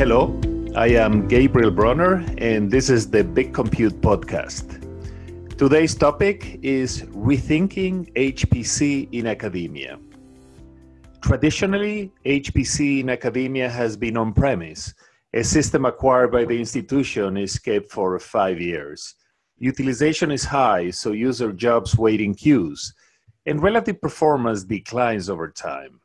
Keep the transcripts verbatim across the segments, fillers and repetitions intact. Hello, I am Gabriel Broner, and this is the Big Compute podcast. Today's topic is rethinking H P C in academia. Traditionally, H P C in academia has been on-premise. A system acquired by the institution is kept for five years. Utilization is high, so user jobs wait in queues, and relative performance declines over time.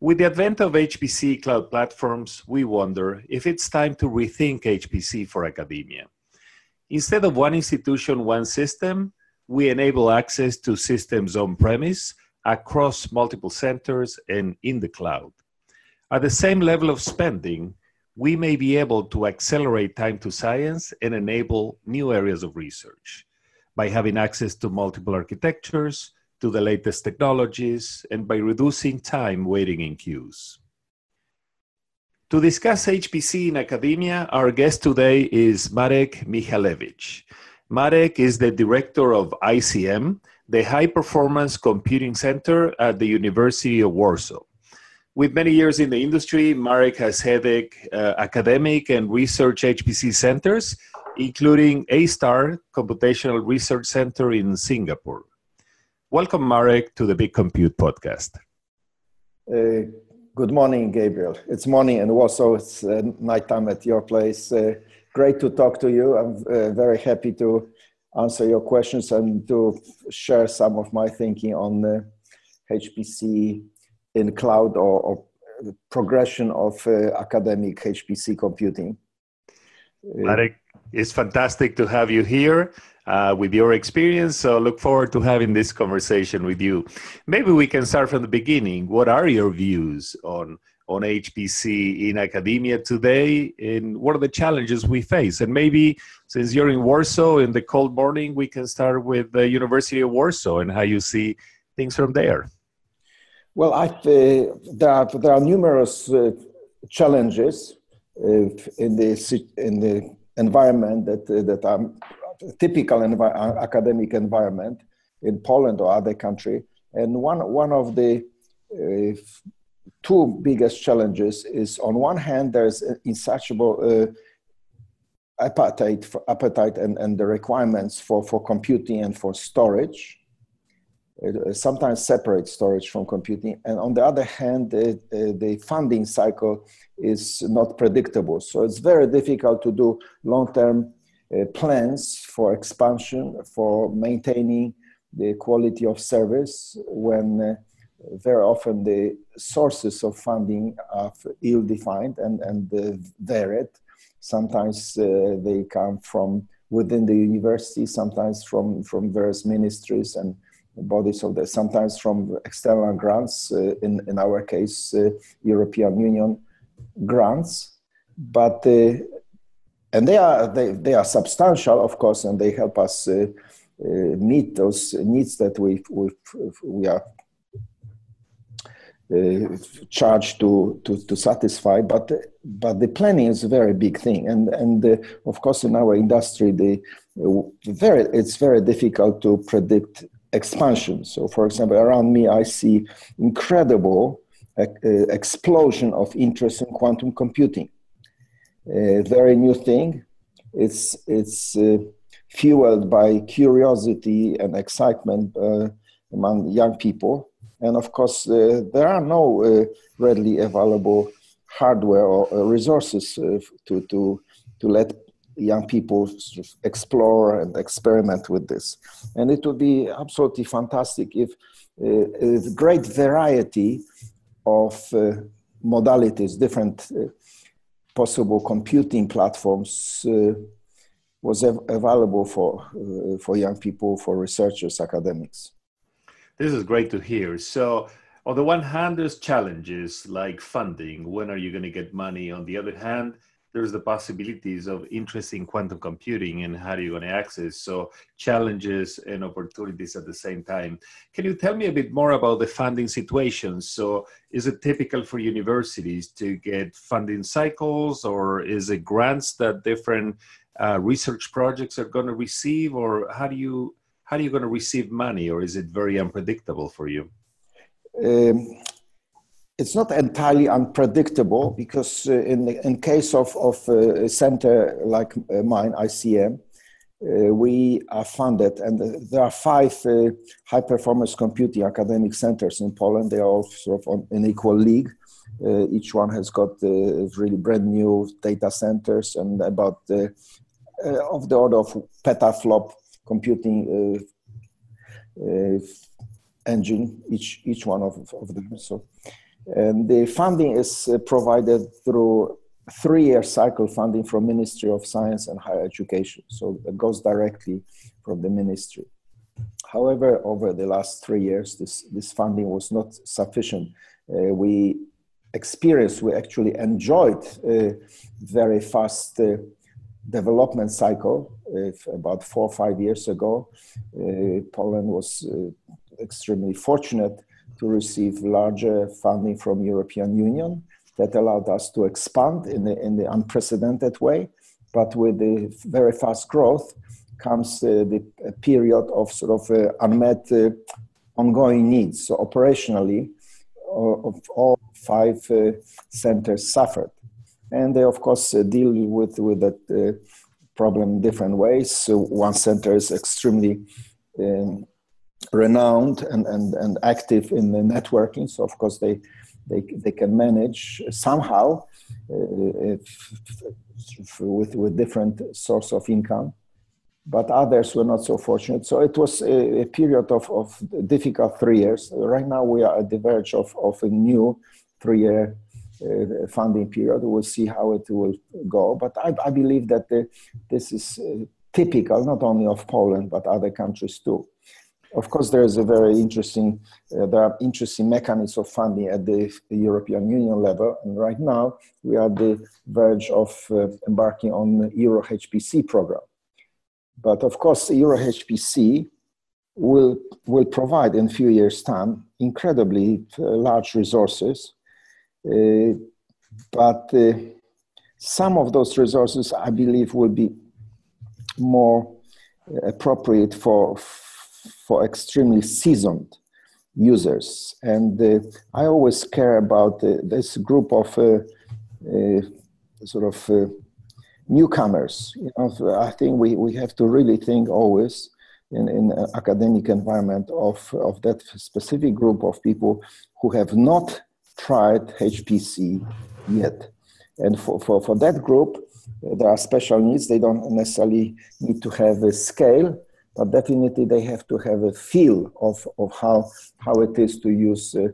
With the advent of H P C cloud platforms, we wonder if it's time to rethink H P C for academia. Instead of one institution, one system, we enable access to systems on-premise, across multiple centers, and in the cloud. At the same level of spending, we may be able to accelerate time to science and enable new areas of research by having access to multiple architectures, to the latest technologies, and by reducing time waiting in queues. To discuss H P C in academia, our guest today is Marek Michalewicz. Marek is the director of I C M, the High Performance Computing Center at the University of Warsaw. With many years in the industry, Marek has headed uh, academic and research H P C centers, including A*STAR, Computational Research Center in Singapore. Welcome, Marek, to the Big Compute podcast. Uh, Good morning, Gabriel. It's morning in Warsaw. It's uh, nighttime at your place. Uh, great to talk to you. I'm uh, very happy to answer your questions and to share some of my thinking on uh, H P C in cloud or, or the progression of uh, academic H P C computing. Marek, uh, it's fantastic to have you here uh, with your experience. So look forward to having this conversation with you. Maybe we can start from the beginning. What are your views on, on H P C in academia today? And what are the challenges we face? And maybe since you're in Warsaw in the cold morning, we can start with the University of Warsaw and how you see things from there. Well, I, uh, there, are, there are numerous uh, challenges uh, in the in the environment that uh, that are typical envi- academic environment in Poland or other country, and one one of the uh, two biggest challenges is, on one hand, there is insatiable uh, appetite for appetite and, and the requirements for, for computing and for storage. It sometimes separates storage from computing. And on the other hand, it, uh, the funding cycle is not predictable. So it's very difficult to do long-term uh, plans for expansion, for maintaining the quality of service when uh, very often the sources of funding are ill-defined and, and uh, varied. Sometimes uh, they come from within the university, sometimes from, from various ministries and bodies of the, sometimes from external grants, uh, in, in our case, uh, European Union grants, but, uh, and they are, they, they are substantial, of course, and they help us uh, uh, meet those needs that we, we, we are uh, charged to, to, to satisfy, but, but the planning is a very big thing. And, and uh, of course, in our industry, the very, it's very difficult to predict expansion. So, for example, around me, I see incredible uh, explosion of interest in quantum computing. A very new thing. It's, it's uh, fueled by curiosity and excitement uh, among young people. And of course, uh, there are no uh, readily available hardware or uh, resources uh, to, to, to let young people explore and experiment with this. And it would be absolutely fantastic if uh, a great variety of uh, modalities, different uh, possible computing platforms uh, was av- available for, uh, for young people, for researchers, academics. This is great to hear. So on the one hand, there's challenges like funding. When are you going to get money? On the other hand, there's the possibilities of interest in quantum computing and how are you going to access, so challenges and opportunities at the same time. Can you tell me a bit more about the funding situation? So is it typical for universities to get funding cycles, or is it grants that different uh, research projects are going to receive, or how do you, how are you going to receive money, or is it very unpredictable for you? Um, it's not entirely unpredictable, because uh, in the, in case of of a center like mine, I C M, uh, we are funded, and there are five uh, high performance computing academic centers in Poland. They are all sort of on an equal league. Uh, each one has got uh, really brand new data centers, and about uh, uh, of the order of petaflop computing uh, uh, engine each each one of of them. So. And the funding is provided through three-year cycle funding from Ministry of Science and Higher Education. So it goes directly from the ministry. However, over the last three years, this, this funding was not sufficient. Uh, we experienced, we actually enjoyed a very fast uh, development cycle. If about four or five years ago, uh, Poland was uh, extremely fortunate to receive larger funding from European Union that allowed us to expand in the, in the unprecedented way. But with the very fast growth comes uh, the period of sort of uh, unmet uh, ongoing needs. So operationally, uh, of all five uh, centers suffered. And they, of course, uh, deal with, with that uh, problem in different ways. So one center is extremely um, renowned and, and, and active in the networking. So of course they, they, they can manage somehow uh, if, if with, with different source of income, but others were not so fortunate. So it was a, a period of, of difficult three years. Right now we are at the verge of, of a new three-year uh, funding period. We'll see how it will go. But I, I believe that the, this is uh, typical, not only of Poland, but other countries too. Of course, there is a very interesting, uh, there are interesting mechanisms of funding at the, the European Union level. And right now, we are at the verge of uh, embarking on the EuroHPC program. But of course, EuroHPC will, will provide in a few years' time incredibly uh, large resources. Uh, but uh, some of those resources, I believe, will be more appropriate for for extremely seasoned users. And uh, I always care about uh, this group of uh, uh, sort of uh, newcomers. You know, I think we, we have to really think always in in an academic environment of, of that specific group of people who have not tried H P C yet. And for, for, for that group, uh, there are special needs. They don't necessarily need to have a scale, but definitely they have to have a feel of, of how, how it is to use uh,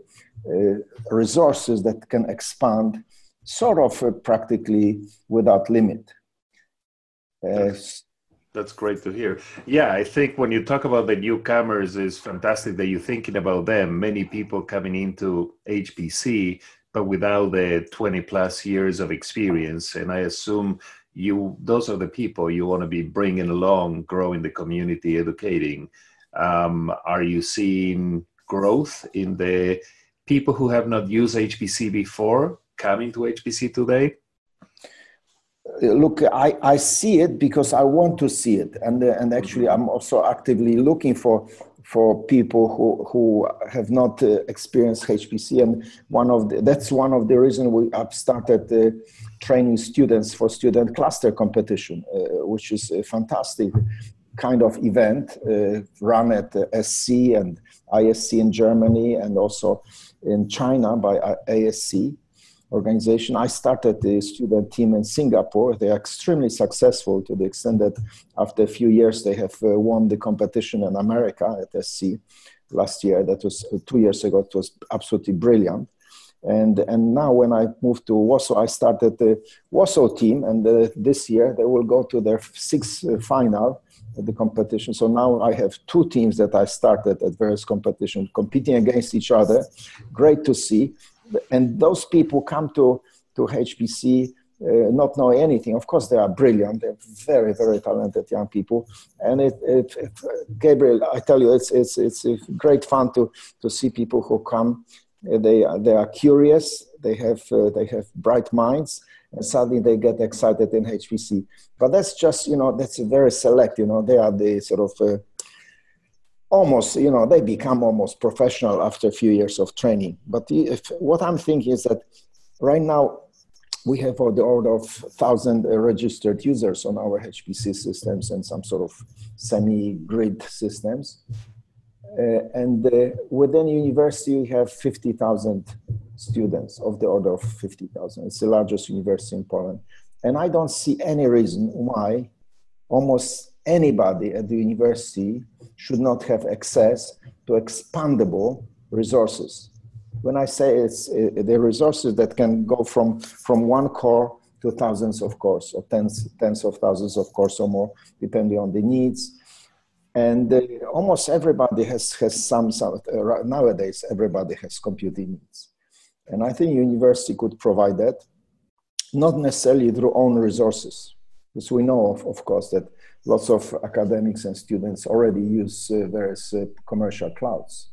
uh, resources that can expand sort of uh, practically without limit. Uh, that's, that's great to hear. Yeah, I think when you talk about the newcomers, it's fantastic that you're thinking about them. Many people coming into H P C, but without the twenty plus years of experience. And I assume you, those are the people you want to be bringing along, growing the community, educating. Um, are you seeing growth in the people who have not used H P C before coming to H P C today? Look, I, I see it because I want to see it. And, uh, and actually, I'm also actively looking for for people who, who have not uh, experienced H P C. And one of the, that's one of the reasons we have started uh, training students for student cluster competition, uh, which is a fantastic kind of event uh, run at uh, S C and I S C in Germany and also in China by A S C organization. I started the student team in Singapore. They are extremely successful to the extent that after a few years, they have uh, won the competition in America at S C last year. That was uh, two years ago. It was absolutely brilliant. And, and now when I moved to Warsaw, I started the Warsaw team. And uh, this year, they will go to their sixth uh, final at the competition. So now I have two teams that I started at various competitions competing against each other. Great to see. And those people come to, to H P C uh, not knowing anything. Of course, they are brilliant. They're very, very talented young people. And it, it, it, Gabriel, I tell you, it's, it's, it's a great fun to, to see people who come. They are, they are curious. They have, uh, they have bright minds. And suddenly they get excited in H P C. But that's just, you know, that's very select. You know, they are the sort of... Uh, almost, you know, they become almost professional after a few years of training. But if, what I'm thinking is that right now we have on the order of one thousand registered users on our H P C systems and some sort of semi-grid systems. Uh, and uh, within university, we have fifty thousand students, of the order of fifty thousand. It's the largest university in Poland. And I don't see any reason why almost anybody at the university should not have access to expandable resources. When I say it's uh, the resources that can go from, from one core to thousands of cores, or tens, tens of thousands of cores or more, depending on the needs. And uh, almost everybody has, has some, some uh, nowadays, everybody has computing needs. And I think university could provide that, not necessarily through own resources. Because we know, of, of course, that lots of academics and students already use uh, various uh, commercial clouds.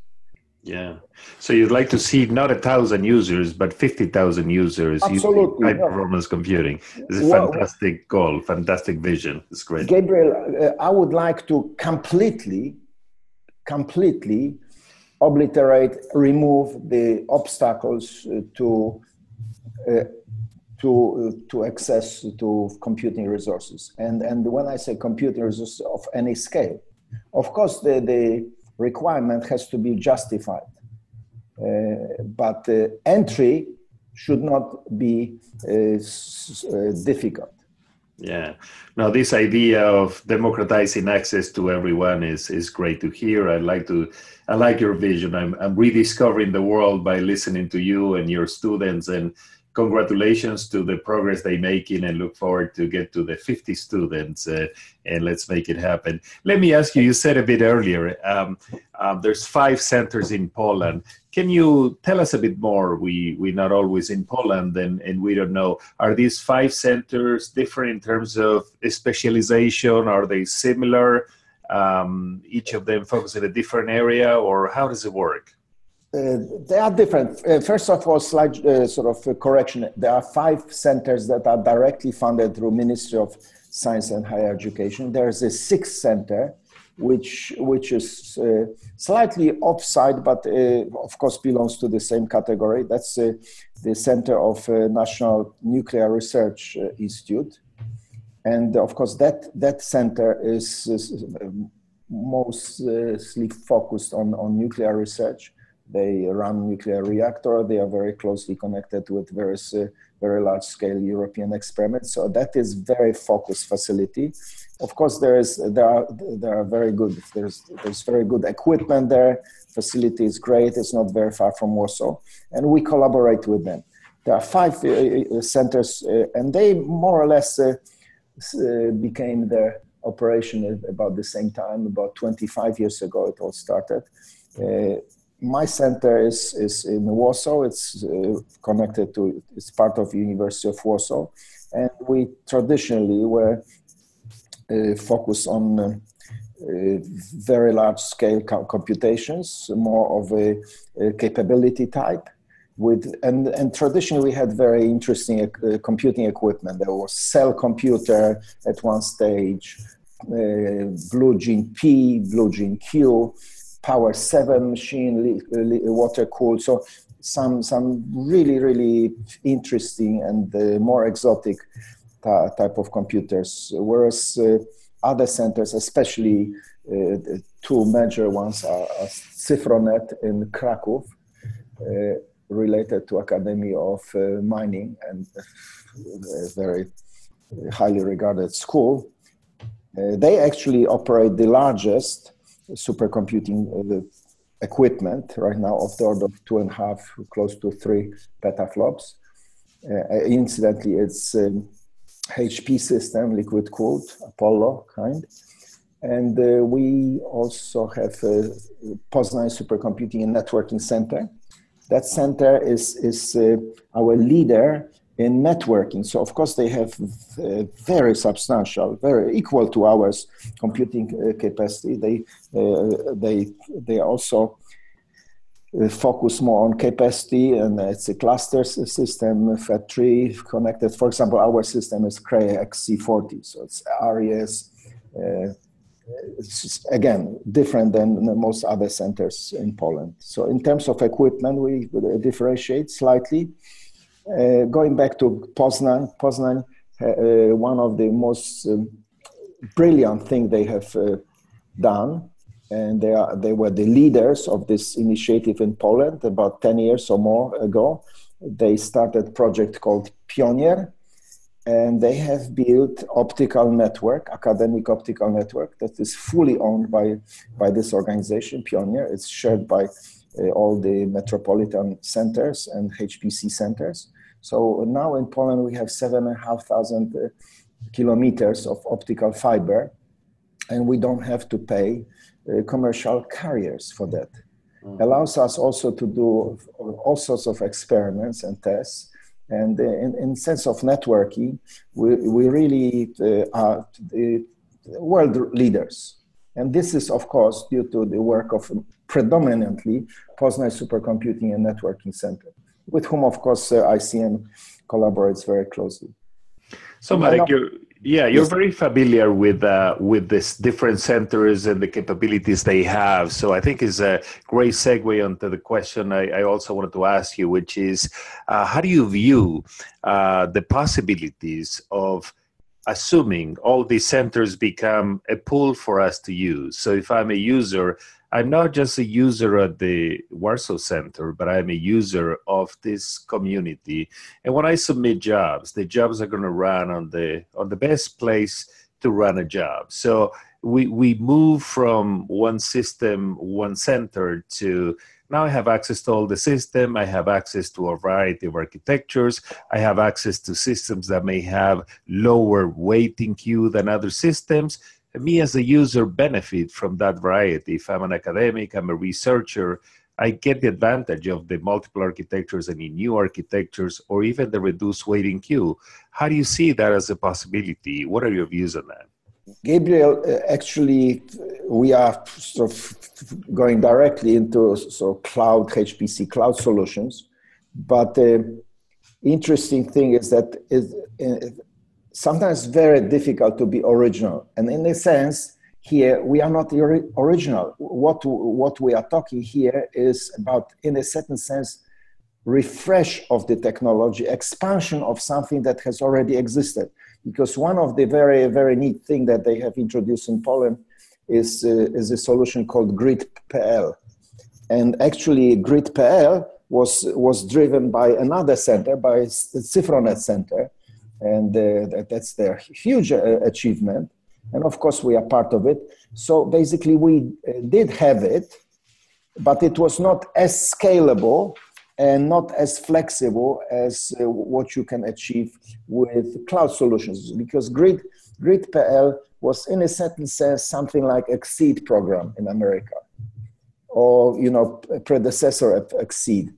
Yeah. So you'd like to see not a thousand users, but fifty thousand users Absolutely, using high-performance yeah. computing. This is a well, fantastic goal, fantastic vision. It's great. Gabriel, uh, I would like to completely, completely obliterate, remove the obstacles uh, to uh, to uh, to access to computing resources. And and when I say computing resources of any scale, of course the the requirement has to be justified, uh, but uh, entry should not be uh, uh, difficult. Yeah. Now, this idea of democratizing access to everyone is is great to hear. I like to, I like your vision. I'm I'm rediscovering the world by listening to you and your students. And congratulations to the progress they're making, and look forward to get to the fifty students uh, and let's make it happen. Let me ask you, you said a bit earlier, um, uh, there's five centers in Poland. Can you tell us a bit more? We, we're not always in Poland and, and we don't know. Are these five centers different in terms of specialization? Are they similar? Um, each of them focus in a different area, or how does it work? Uh, they are different. Uh, first of all, slight uh, sort of uh, correction. There are five centers that are directly funded through Ministry of Science and Higher Education. There is a sixth center, which which is uh, slightly offside, but uh, of course belongs to the same category. That's uh, the Center of uh, National Nuclear Research uh, Institute, and of course that that center is, is mostly focused on on nuclear research. They run nuclear reactor. They are very closely connected with various uh, very large scale European experiments. So that is very focused facility. Of course, there is there are there are very good there's there's very good equipment there. Facility is great. It's not very far from Warsaw, and we collaborate with them. There are five uh, centers, uh, and they more or less uh, uh, became their operation about the same time, about twenty-five years ago. It all started. Uh, My center is, is in Warsaw. It's uh, connected to, it's part of University of Warsaw. And we traditionally were uh, focused on uh, uh, very large scale co computations, more of a, a capability type. With, and, and traditionally we had very interesting uh, computing equipment. There was cell computer at one stage, uh, BlueJean P, BlueJean Q, Power seven machine, water cooled. So some some really really interesting and uh, more exotic uh, type of computers. Whereas uh, other centers, especially uh, the two major ones, are, are Cifronet in Kraków, uh, related to Academy of uh, Mining and a very highly regarded school. Uh, they actually operate the largest supercomputing uh, equipment right now of the order of two and a half, close to three petaflops. Uh, incidentally, it's um, H P system, liquid cooled, Apollo kind. And uh, we also have uh, Poznań Supercomputing and Networking Center. That center is, is uh, our leader in networking. So of course they have very substantial, very equal to ours computing capacity. They, uh, they, they also focus more on capacity, and it's a cluster system, F A T three connected. For example, our system is Cray X C forty. So it's ARIES, uh, It's, again, different than most other centers in Poland. So in terms of equipment, we differentiate slightly. Uh, going back to Poznań, Poznań, uh, one of the most um, brilliant thing they have uh, done, and they, are, they were the leaders of this initiative in Poland about ten years or more ago. They started a project called Pionier, and they have built optical network, academic optical network, that is fully owned by, by this organization, Pionier. It's shared by uh, all the metropolitan centers and H P C centers. So now in Poland, we have seven and a half thousand uh, kilometers of optical fiber, and we don't have to pay uh, commercial carriers for that. Mm. Allows us also to do all sorts of experiments and tests. And in, in sense of networking, we, we really uh, are the world leaders. And this is, of course, due to the work of predominantly Poznań Supercomputing and Networking Center, with whom, of course, uh, I C M collaborates very closely. So, Marek, you're, yeah, you're yes. very familiar with uh, with these different centers and the capabilities they have. So I think it's a great segue onto the question I, I also wanted to ask you, which is, uh, how do you view uh, the possibilities of assuming all these centers become a pool for us to use? So if I'm a user, I'm not just a user at the Warsaw Center, but I'm a user of this community. And when I submit jobs, the jobs are going to run on the on the best place to run a job. So we, we move from one system, one center to now I have access to all the system. I have access to a variety of architectures. I have access to systems that may have lower weighting queue than other systems. Me as a user benefit from that variety. If I'm an academic, I'm a researcher, I get the advantage of the multiple architectures and the new architectures, or even the reduced weighting queue. How do you see that as a possibility? What are your views on that? Gabriel, actually, we are sort of going directly into so cloud, H P C cloud solutions. But the interesting thing is that is, uh, sometimes very difficult to be original. And in a sense, here, we are not original. What, what we are talking here is about, in a certain sense, refresh of the technology, expansion of something that has already existed. Because one of the very, very neat thing that they have introduced in Poland is, uh, is a solution called GridPL. And actually, GridPL was, was driven by another center, by the Cifronet Center. And uh, that's their huge uh, achievement. And of course, we are part of it. So basically, we uh, did have it, but it was not as scalable and not as flexible as uh, what you can achieve with cloud solutions. Because Grid, GridPL was, in a certain sense, something like X seed program in America, or you know, predecessor of X seed.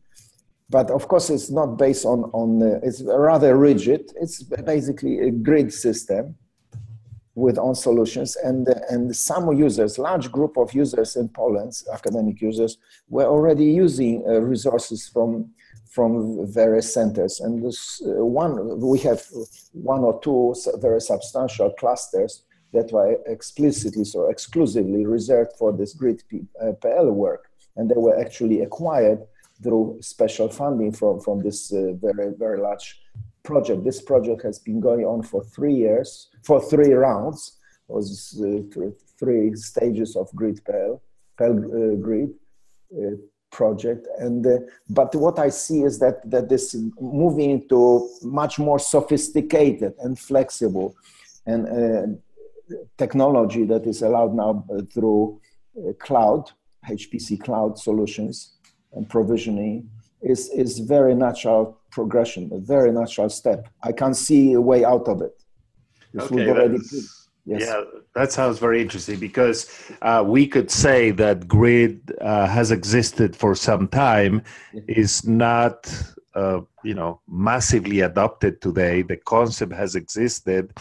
But of course, it's not based on, on uh, it's rather rigid. It's basically a grid system with own solutions. And, uh, and some users, large group of users in Poland, academic users, were already using uh, resources from, from various centers. And this, uh, one, we have one or two very substantial clusters that were explicitly, so exclusively reserved for this grid P L work. And they were actually acquired through special funding from, from this uh, very, very large project. This project has been going on for three years, for three rounds, was uh, three stages of GridPL, P L uh, Grid uh, project. And, uh, but what I see is that, that this moving into much more sophisticated and flexible and uh, technology that is allowed now through uh, cloud, H P C cloud solutions, and provisioning is, is very natural progression, a very natural step. I can't see a way out of it. This okay, already yes. Yeah, that sounds very interesting because uh, we could say that grid uh, has existed for some time, yeah. is not uh, you know, massively adopted today. The concept has existed.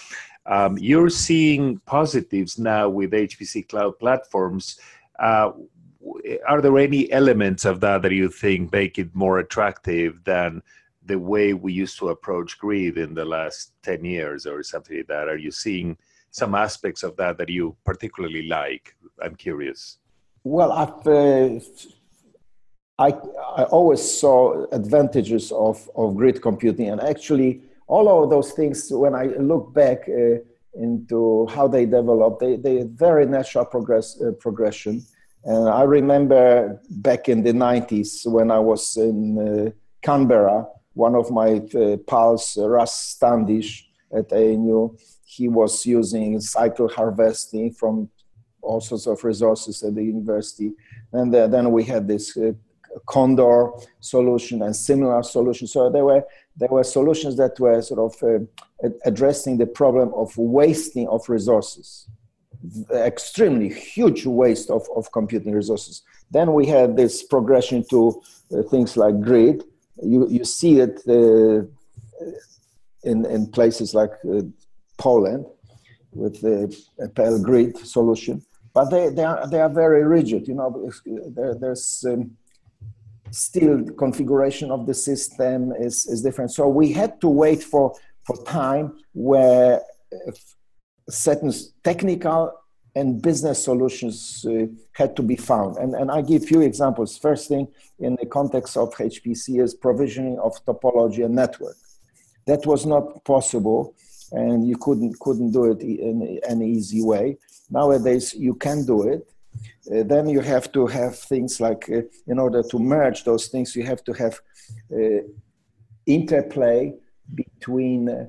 Um, you're seeing positives now with H P C cloud platforms. Uh, Are there any elements of that that you think make it more attractive than the way we used to approach grid in the last ten years or something like that? Are you seeing some aspects of that that you particularly like? I'm curious. Well, I've, uh, I I always saw advantages of, of grid computing, and actually all of those things, when I look back uh, into how they developed, they they very natural progress uh, progression. And I remember back in the nineties when I was in uh, Canberra, one of my uh, pals, uh, Russ Standish at A N U, he was using cycle harvesting from all sorts of resources at the university. And uh, then we had this uh, Condor solution and similar solutions. So there were, there were solutions that were sort of uh, addressing the problem of wasting of resources. Extremely huge waste of, of computing resources. Then we had this progression to uh, things like grid. You, you see it uh, in, in places like uh, Poland with the Appell Grid solution, but they, they, are, they are very rigid. You know, there, there's um, still configuration of the system is, is different. So we had to wait for, for time where if, certain technical and business solutions uh, had to be found. And, and I give few examples. First thing, in the context of H P C, is provisioning of topology and network. That was not possible, and you couldn't, couldn't do it in an easy way. Nowadays, you can do it. Uh, then you have to have things like, uh, in order to merge those things, you have to have uh, interplay between uh,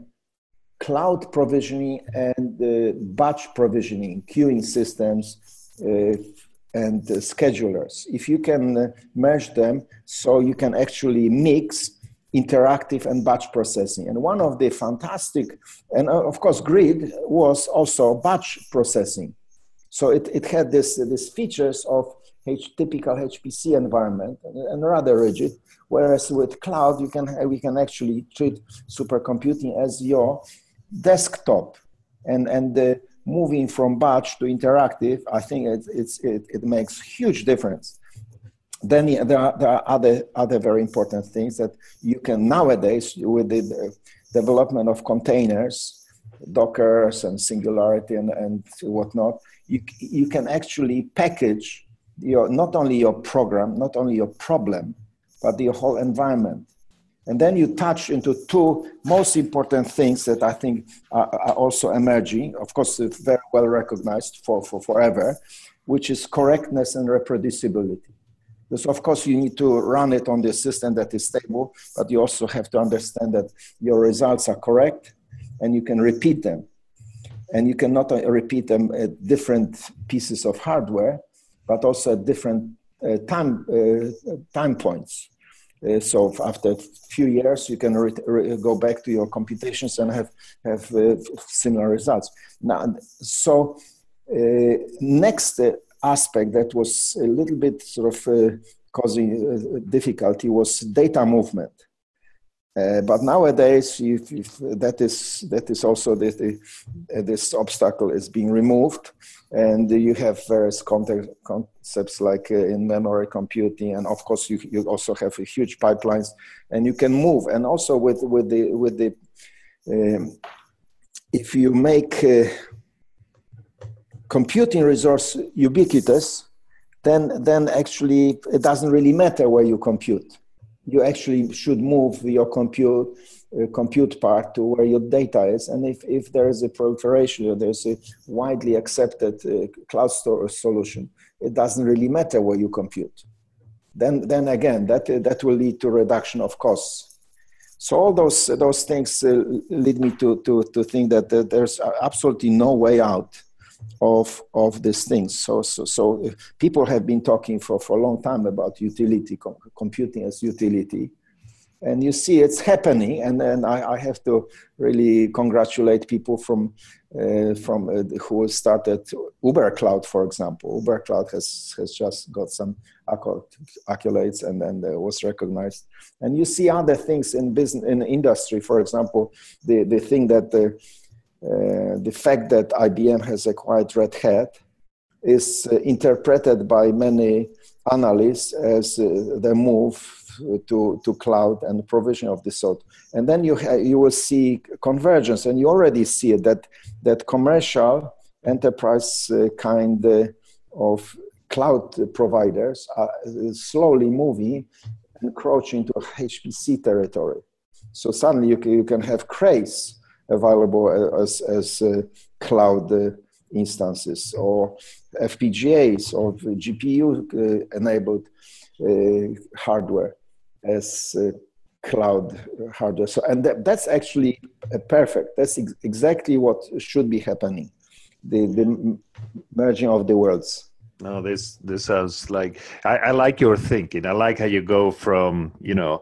cloud provisioning and uh, batch provisioning, queuing systems, uh, and uh, schedulers. If you can uh, merge them, so you can actually mix interactive and batch processing. And one of the fantastic, and uh, of course, grid was also batch processing. So it, it had this, uh, this features of H, typical H P C environment, and rather rigid, whereas with cloud, you can, we can actually treat supercomputing as your desktop, and and uh, moving from batch to interactive, I think it, it's it, it makes huge difference. Then there are, there are other other very important things that you can nowadays with the development of containers, Dockers and Singularity and and whatnot. You you can actually package your not only your program, not only your problem, but your whole environment. And then you touch into two most important things that I think are, are also emerging, of course, very well recognized for, for forever, which is correctness and reproducibility. Because of course, you need to run it on the system that is stable, but you also have to understand that your results are correct and you can repeat them. And you cannot repeat them at different pieces of hardware, but also at different uh, time, uh, time points. Uh, so after a few years, you can re re go back to your computations and have, have uh, similar results. Now, so uh, next uh, aspect that was a little bit sort of uh, causing uh, difficulty was data movement. Uh, but nowadays, if, if that is that is also the, the, uh, this obstacle is being removed, and you have various concepts like uh, in-memory computing, and of course you, you also have a huge pipelines, and you can move. And also with with the with the um, if you make uh, computing resource ubiquitous, then then actually it doesn't really matter where you compute. You actually should move your compute uh, compute part to where your data is. And if, if there is a proliferation, or there's a widely accepted uh, cloud storage solution, it doesn't really matter where you compute. Then, then again, that, uh, that will lead to reduction of costs. So all those, those things uh, lead me to, to, to think that uh, there's absolutely no way out of, of these things. So, so, so people have been talking for, for a long time about utility, com computing as utility. And you see it's happening. And, and I, I have to really congratulate people from, uh, from uh, who started Uber Cloud, for example. Uber Cloud has, has just got some accolades and, and uh, was recognized. And you see other things in business, in industry, for example, the, the thing that the Uh, the fact that I B M has acquired Red Hat is uh, interpreted by many analysts as uh, the move to, to cloud and provision of the sort. And then you, you will see convergence, and you already see it, that, that commercial enterprise uh, kind uh, of cloud providers are slowly moving, encroaching to H P C territory. So suddenly you can, you can have Crays available as, as uh, cloud uh, instances, or F P G As, or G P U-enabled uh, hardware as uh, cloud hardware. So, and that, that's actually perfect. That's ex exactly what should be happening, the, the merging of the worlds. No, this this sounds like, I, I like your thinking. I like how you go from, you know,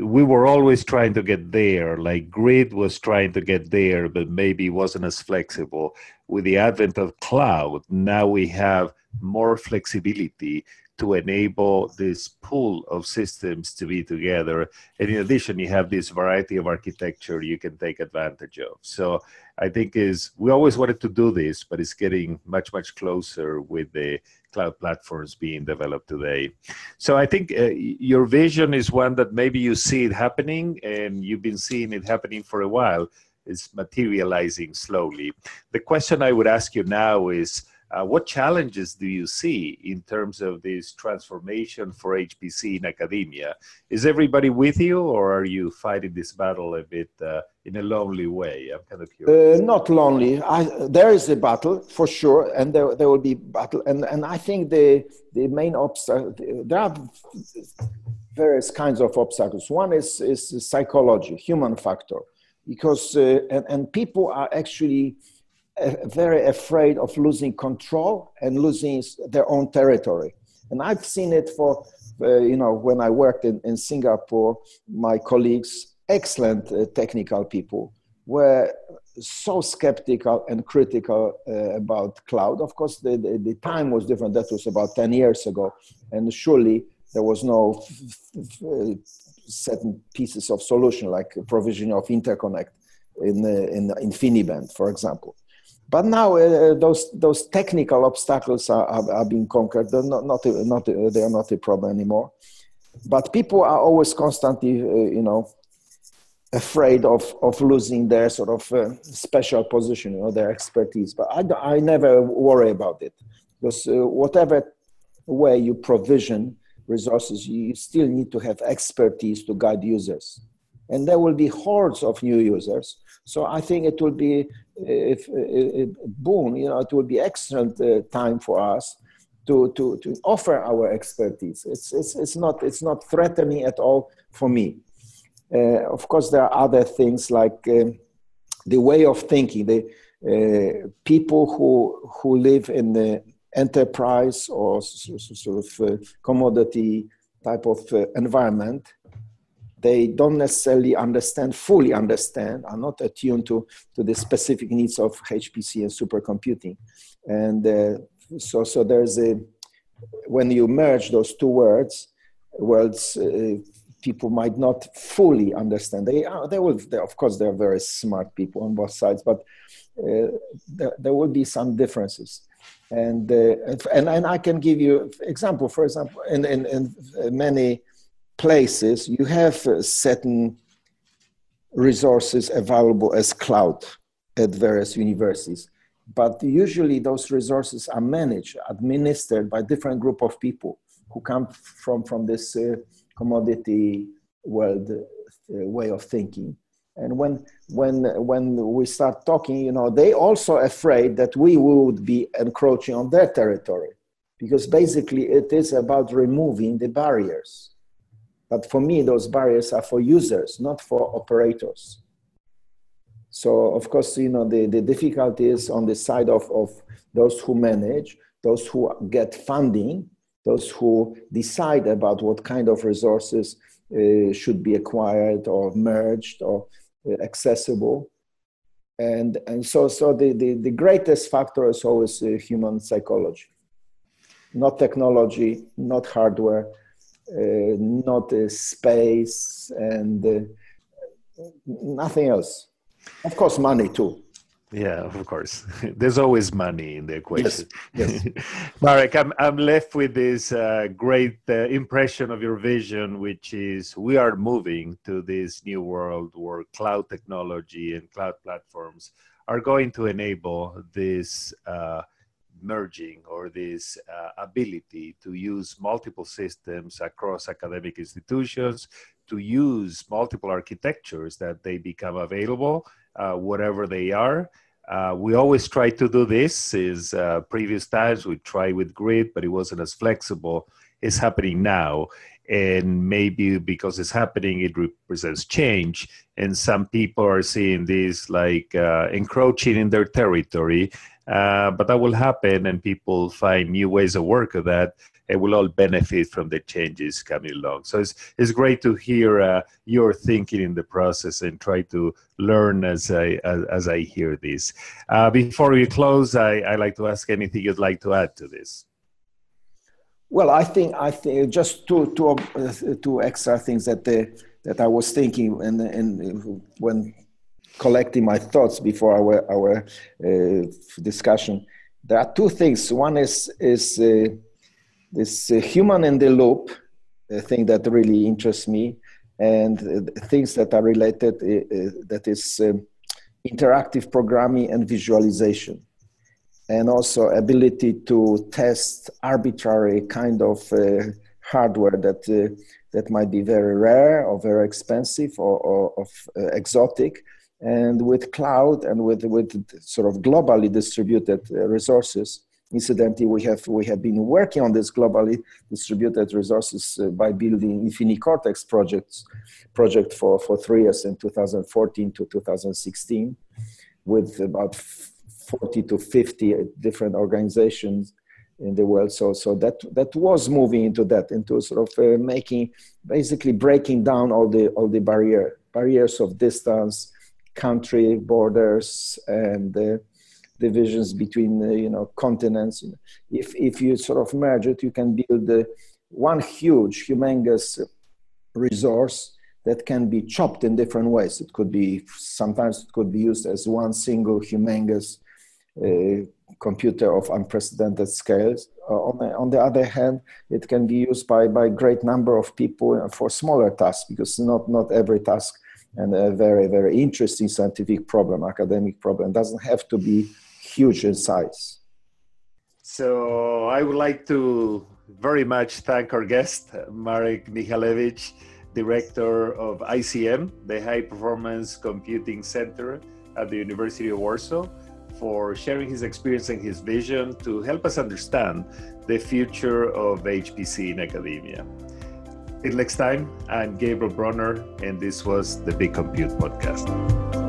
we were always trying to get there, like grid was trying to get there, but maybe wasn't as flexible. With the advent of cloud, now we have more flexibility to enable this pool of systems to be together. And in addition, you have this variety of architecture you can take advantage of. So I think is we always wanted to do this, but it's getting much, much closer with the cloud platforms being developed today. So I think uh, your vision is one that maybe you see it happening, and you've been seeing it happening for a while. It's materializing slowly. The question I would ask you now is, Uh, what challenges do you see in terms of this transformation for H P C in academia? Is everybody with you, or are you fighting this battle a bit uh, in a lonely way? I'm kind of curious. Uh, not lonely. I, there is a battle for sure, and there, there will be battle. And, and I think the, the main obstacle, there are various kinds of obstacles. One is, is psychology, human factor, because uh, and, and people are actually very afraid of losing control and losing their own territory. And I've seen it for, uh, you know, when I worked in, in Singapore, my colleagues, excellent uh, technical people, were so skeptical and critical uh, about cloud. Of course, the, the, the time was different. That was about ten years ago. And surely there was no certain pieces of solution, like provision of interconnect in, uh, in InfiniBand, for example. But now uh, those those technical obstacles are, are, are being conquered. They're not not a, not a, they are not a problem anymore. But people are always constantly uh, you know, afraid of of losing their sort of uh, special position, you know, their expertise. But I I never worry about it, because uh, whatever way you provision resources, you still need to have expertise to guide users, and there will be hordes of new users. So I think it will be if, if, if boon, you know, it will be excellent uh, time for us to, to, to offer our expertise. It's, it's, it's, not, it's not threatening at all for me. Uh, of course, there are other things like um, the way of thinking. The uh, people who, who live in the enterprise or sort of uh, commodity type of uh, environment, they don't necessarily understand, fully understand, are not attuned to, to the specific needs of H P C and supercomputing. And uh, so, so there's a, when you merge those two words, words uh, people might not fully understand. They are, they will, they, of course, they're very smart people on both sides, but uh, there, there will be some differences. And, uh, and, and I can give you example, for example, in, in, in many places, you have certain resources available as cloud at various universities, but usually those resources are managed, administered by different group of people who come from, from this uh, commodity world uh, way of thinking. And when, when, when we start talking, you know, they also afraid that we would be encroaching on their territory, because basically it is about removing the barriers. But for me, those barriers are for users, not for operators. So, of course, you know, the, the difficulty is on the side of, of those who manage, those who get funding, those who decide about what kind of resources uh, should be acquired or merged or uh, accessible. And, and so, so the, the, the greatest factor is always uh, human psychology, not technology, not hardware, Uh, not uh, space and uh, nothing else. Of course, money too. Yeah, of course. There's always money in the equation. Yes, yes. Marek, I'm, I'm left with this uh, great uh, impression of your vision, which is we are moving to this new world where cloud technology and cloud platforms are going to enable this uh, merging or this uh, ability to use multiple systems across academic institutions, to use multiple architectures that they become available, uh, whatever they are. Uh, we always try to do this. Is uh, previous times we tried with Grid, but it wasn't as flexible. It's happening now. And maybe because it's happening, it represents change. And some people are seeing this like uh, encroaching in their territory. Uh, but that will happen, and people find new ways of work of that, and we'll all benefit from the changes coming along. So it's, it's great to hear uh, your thinking in the process and try to learn as I, as, as I hear this. Uh, before we close, I, I'd like to ask anything you'd like to add to this. Well, I think, I think just two, two, uh, two extra things that, uh, that I was thinking and, and when collecting my thoughts before our, our uh, discussion. There are two things. One is, is uh, this uh, human in the loop, a thing that really interests me, and uh, things that are related, uh, uh, that is um, interactive programming and visualization, and also ability to test arbitrary kind of uh, hardware that, uh, that might be very rare or very expensive or, or of, uh, exotic. And with cloud and with, with sort of globally distributed resources, incidentally, we have, we have been working on this globally distributed resources uh, by building InfiniCortex projects, project for, for three years in two thousand fourteen to two thousand sixteen with about forty to fifty different organizations in the world. So, so that, that was moving into that, into sort of uh, making, basically breaking down all the, all the barrier, barriers of distance, country borders, and uh, divisions between uh, you know, continents. If if you sort of merge it, you can build uh, one huge, humongous resource that can be chopped in different ways. It could be, sometimes it could be used as one single humongous uh, computer of unprecedented scales. Uh, on, the, on the other hand, it can be used by by great number of people for smaller tasks, because not not every task and a very, very interesting scientific problem, academic problem, it doesn't have to be huge in size. So I would like to very much thank our guest, Marek Michalewicz, Director of I C M, the High Performance Computing Center at the University of Warsaw, for sharing his experience and his vision to help us understand the future of H P C in academia. Until next time, I'm Gabriel Broner, and this was the Big Compute Podcast.